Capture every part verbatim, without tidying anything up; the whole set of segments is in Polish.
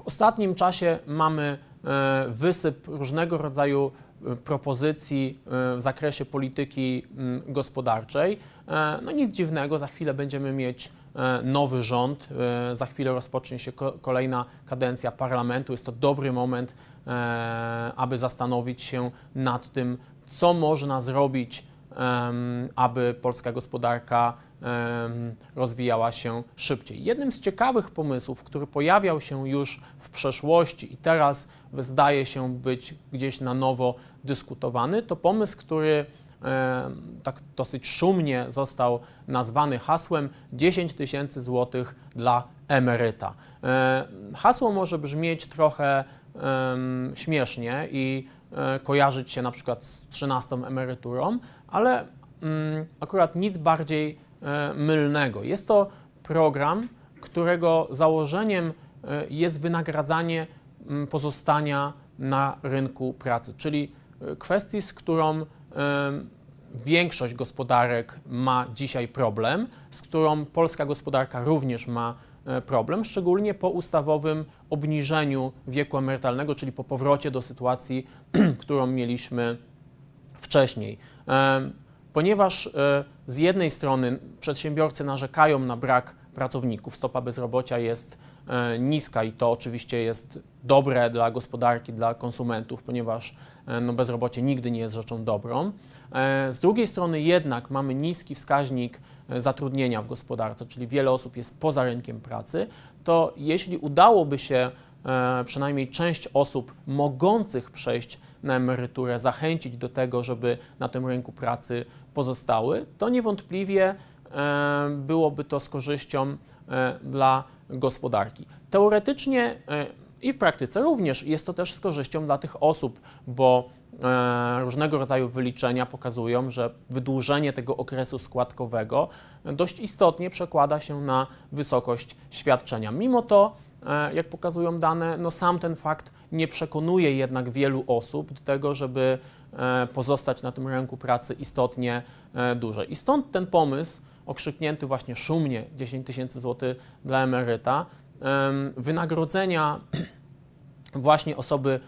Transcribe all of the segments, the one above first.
W ostatnim czasie mamy wysyp różnego rodzaju propozycji w zakresie polityki gospodarczej. No nic dziwnego, za chwilę będziemy mieć nowy rząd, za chwilę rozpocznie się kolejna kadencja parlamentu. Jest to dobry moment, aby zastanowić się nad tym, co można zrobić, aby polska gospodarka rozwijała się szybciej. Jednym z ciekawych pomysłów, który pojawiał się już w przeszłości i teraz zdaje się być gdzieś na nowo dyskutowany, to pomysł, który tak dosyć szumnie został nazwany hasłem dziesięć tysięcy złotych dla emeryta. Hasło może brzmieć trochę śmiesznie i kojarzyć się na przykład z trzynastą emeryturą, ale akurat nic bardziej mylnego. Jest to program, którego założeniem jest wynagradzanie pozostania na rynku pracy, czyli kwestii, z którą większość gospodarek ma dzisiaj problem, z którą polska gospodarka również ma problem, szczególnie po ustawowym obniżeniu wieku emerytalnego, czyli po powrocie do sytuacji, którą mieliśmy wcześniej. Ponieważ z jednej strony przedsiębiorcy narzekają na brak pracowników, stopa bezrobocia jest niska i to oczywiście jest dobre dla gospodarki, dla konsumentów, ponieważ no, bezrobocie nigdy nie jest rzeczą dobrą. Z drugiej strony jednak mamy niski wskaźnik zatrudnienia w gospodarce, czyli wiele osób jest poza rynkiem pracy, to jeśli udałoby się przynajmniej część osób mogących przejść na emeryturę zachęcić do tego, żeby na tym rynku pracy pozostały, to niewątpliwie byłoby to z korzyścią dla gospodarki. Teoretycznie i w praktyce również jest to też z korzyścią dla tych osób, bo różnego rodzaju wyliczenia pokazują, że wydłużenie tego okresu składkowego dość istotnie przekłada się na wysokość świadczenia. Mimo to, jak pokazują dane, no sam ten fakt nie przekonuje jednak wielu osób do tego, żeby pozostać na tym rynku pracy istotnie dłużej. I stąd ten pomysł, okrzyknięty właśnie szumnie dziesięć tysięcy złotych dla emeryta, wynagrodzenia właśnie osoby,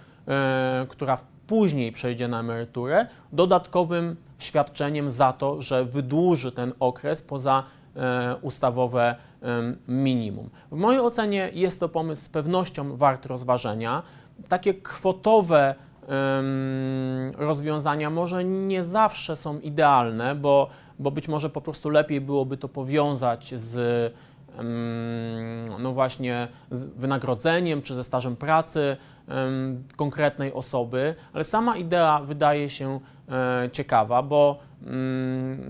która później przejdzie na emeryturę, dodatkowym świadczeniem za to, że wydłuży ten okres poza ustawowe minimum. W mojej ocenie jest to pomysł z pewnością wart rozważenia. Takie kwotowe rozwiązania może nie zawsze są idealne, bo, bo być może po prostu lepiej byłoby to powiązać z no właśnie z wynagrodzeniem czy ze stażem pracy konkretnej osoby, ale sama idea wydaje się ciekawa, bo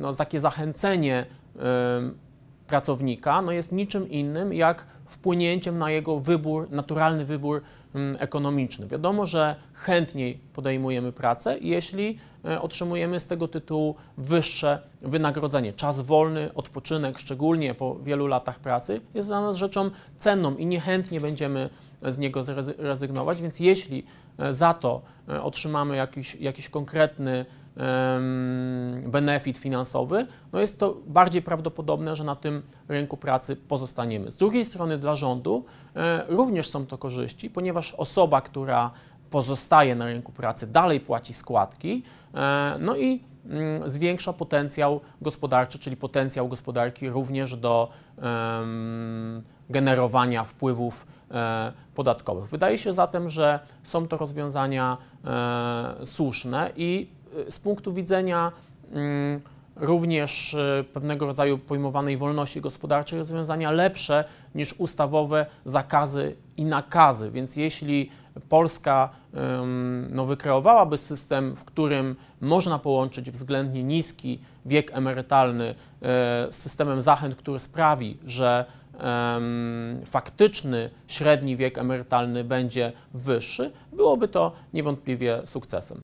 no, takie zachęcenie pracownika no jest niczym innym jak wpłynięciem na jego wybór, naturalny wybór ekonomiczny. Wiadomo, że chętniej podejmujemy pracę, jeśli otrzymujemy z tego tytułu wyższe wynagrodzenie. Czas wolny, odpoczynek, szczególnie po wielu latach pracy, jest dla nas rzeczą cenną i niechętnie będziemy z niego zrezygnować, więc jeśli za to otrzymamy jakiś, jakiś konkretny benefit finansowy, no jest to bardziej prawdopodobne, że na tym rynku pracy pozostaniemy. Z drugiej strony dla rządu również są to korzyści, ponieważ osoba, która pozostaje na rynku pracy, dalej płaci składki, no i zwiększa potencjał gospodarczy, czyli potencjał gospodarki również do generowania wpływów podatkowych. Wydaje się zatem, że są to rozwiązania słuszne i z punktu widzenia również pewnego rodzaju pojmowanej wolności gospodarczej rozwiązania lepsze niż ustawowe zakazy i nakazy. Więc jeśli Polska no, wykreowałaby system, w którym można połączyć względnie niski wiek emerytalny z systemem zachęt, który sprawi, że faktyczny średni wiek emerytalny będzie wyższy, byłoby to niewątpliwie sukcesem.